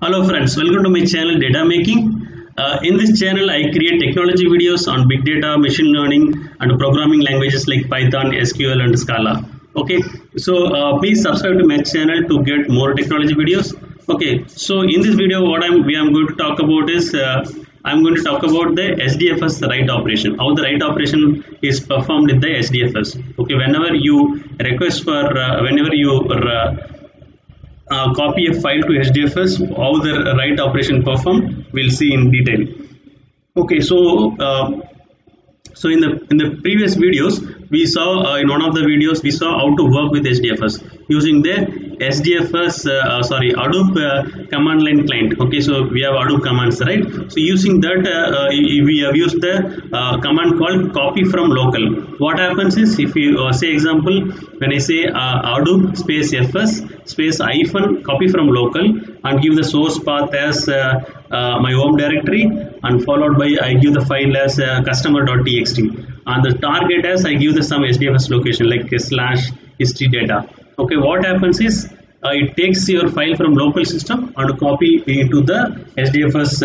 Hello friends, welcome to my channel Data Making. In this channel I create technology videos on big data, machine learning and programming languages like Python, SQL and Scala. Okay, so please subscribe to my channel to get more technology videos. Okay, so in this video what we are going to talk about is I'm going to talk about the HDFS write operation, how the write operation is performed in the HDFS. Okay, whenever you request for copy a file to HDFS, how the write operation performed, we'll see in detail. Okay, so in the previous videos we saw in one of the videos we saw how to work with HDFS using the Hadoop command line client. Okay, so we have Hadoop commands, right? So using that we have used the command called copy from local. What happens is, if you say example, when I say Hadoop space fs space hyphen copy from local and give the source path as my home directory and followed by I give the file as customer.txt and the target as I give the some HDFS location like slash history data. Okay, what happens is it takes your file from local system and copy into the HDFS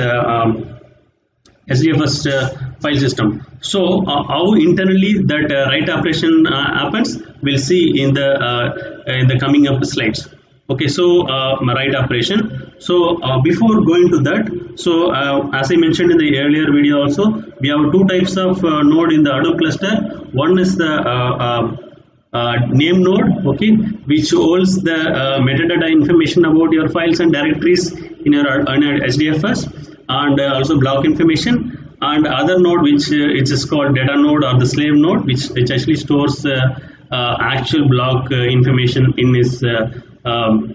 file system. So how internally that write operation happens, we'll see in the coming up slides. Okay, so write operation. So before going to that, so as I mentioned in the earlier video also, we have two types of node in the Hadoop cluster. One is the name node, okay, which holds the metadata information about your files and directories in your HDFS and also block information. And other node which it is called data node or the slave node, which actually stores actual block information in its node.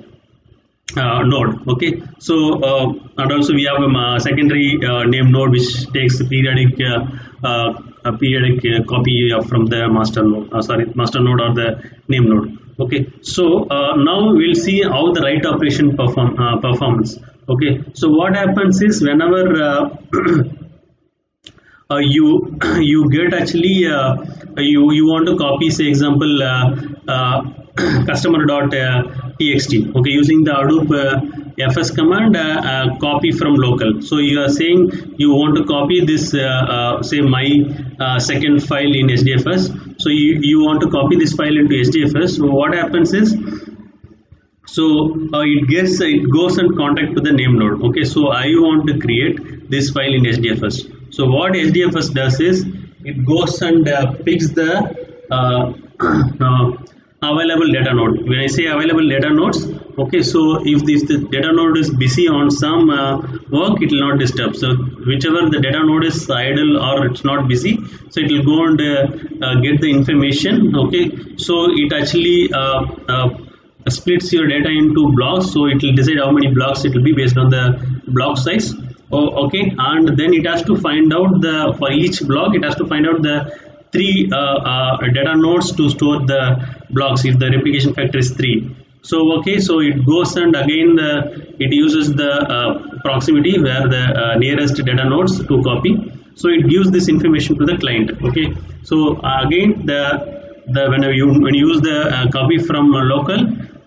Okay, so and also we have a secondary name node which takes the periodic copy from the master node, master node or the name node. Okay, so now we'll see how the write operation performance. Okay, so what happens is whenever you get actually you want to copy, say example, customer.txt. okay, using the Hadoop fs command copy from local. So you are saying you want to copy this say my second file in HDFS. So you want to copy this file into HDFS. So what happens is, so it goes and contact to the name node. Okay, so I want to create this file in HDFS. So what HDFS does is it goes and picks the available data node. When I say available data nodes, okay, so if this data node is busy on some work, it will not disturb. So whichever the data node is idle or it's not busy, so it will go and get the information. Okay, so it actually splits your data into blocks, so it will decide how many blocks it will be based on the block size. Oh, okay, and then it has to find out the, for each block it has to find out the three data nodes to store the blocks if the replication factor is 3. So okay, so it goes and again it uses the proximity where the nearest data nodes to copy. So it gives this information to the client. Okay, so again when you use the copy from local,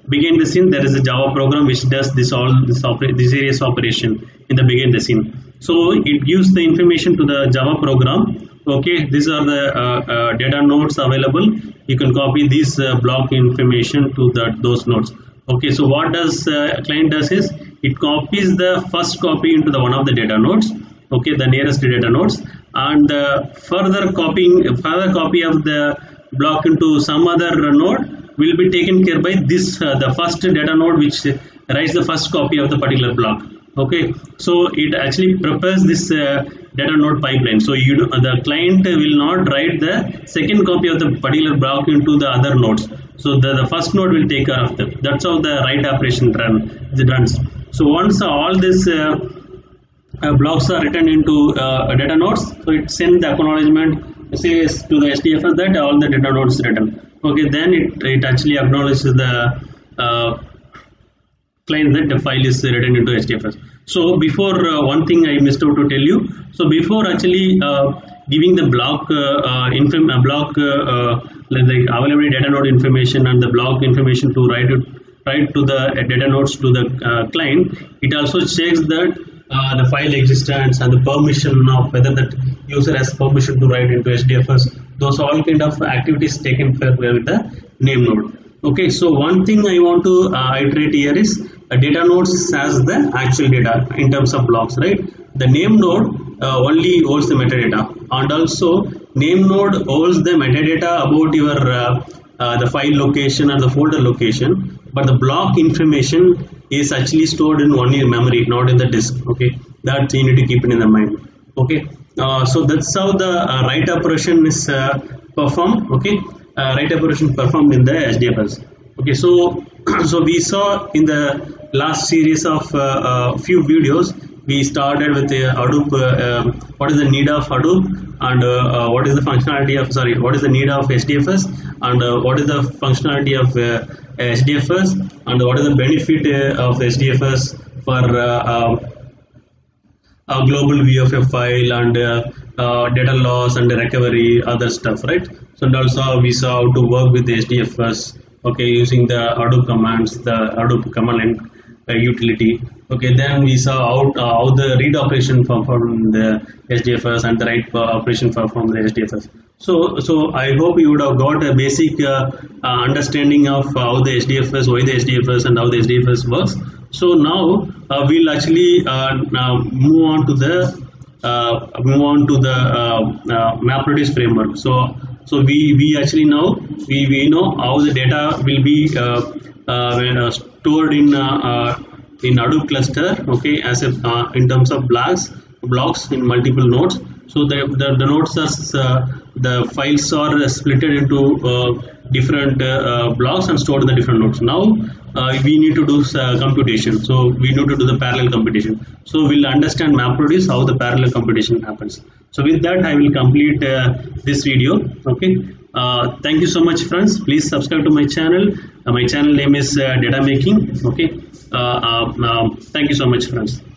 behind the scene there is a Java program which does this this various operation in the behind the scene. So it gives the information to the Java program. Okay, these are the data nodes available. You can copy this block information to those nodes. Okay, so what does client does is it copies the first copy into the one of the data nodes. Okay, the nearest data nodes, and further copy of the block into some other node will be taken care by this the first data node which writes the first copy of the particular block. Okay, so it actually prepares this data node pipeline. So the client will not write the second copy of the particular block into the other nodes. So the first node will take care of that. That's how the write operation runs. So once all these blocks are written into data nodes, so it sends the acknowledgement says to the HDFS that all the data nodes are written. Okay, then it actually acknowledges the client that the file is written into HDFS. So before one thing I missed out to tell you. So before actually giving the block like the available data node information and the block information to write it right, to the data nodes to the client. It also checks that the file existence and the permission of whether that user has permission to write into HDFS. Those all kind of activities taken care with the name node. Okay, so one thing I want to iterate here is data nodes has the actual data in terms of blocks, right? The name node only holds the metadata, and also name node holds the metadata about your the file location or the folder location, but the block information is actually stored in only memory, not in the disk. Okay, that you need to keep it in the mind. Okay, so that's how the write operation is performed. Okay, write operation performed in the HDFS. Okay, so we saw in the last series of few videos, we started with the Hadoop. What is the need of Hadoop, and what is the functionality of, sorry, what is the need of HDFS, and what is the functionality of HDFS, and what is the benefit of HDFS for a global view of a file, and data loss and recovery, other stuff, right? So and also we saw how to work with the HDFS, okay, using the Hadoop commands, the Hadoop command line utility. Okay, then we saw how the read operation performed the HDFS and the write operation performed the HDFS. So I hope you would have got a basic understanding of how the HDFS, why the HDFS, and how the HDFS works. So now we'll actually move on to the MapReduce framework. So we actually know we know how the data will be stored in Hadoop cluster, okay, as if in terms of blocks in multiple nodes. So the nodes are the files are split into different blocks and stored in the different nodes. Now we need to do computation, so we need to do the parallel computation. So we'll understand MapReduce how the parallel computation happens. So with that, I will complete this video. Okay, thank you so much, friends. Please subscribe to my channel. My channel name is Data Making. Okay, thank you so much, friends.